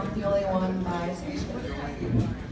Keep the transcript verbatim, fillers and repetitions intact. Not The Only One by Sam Smith.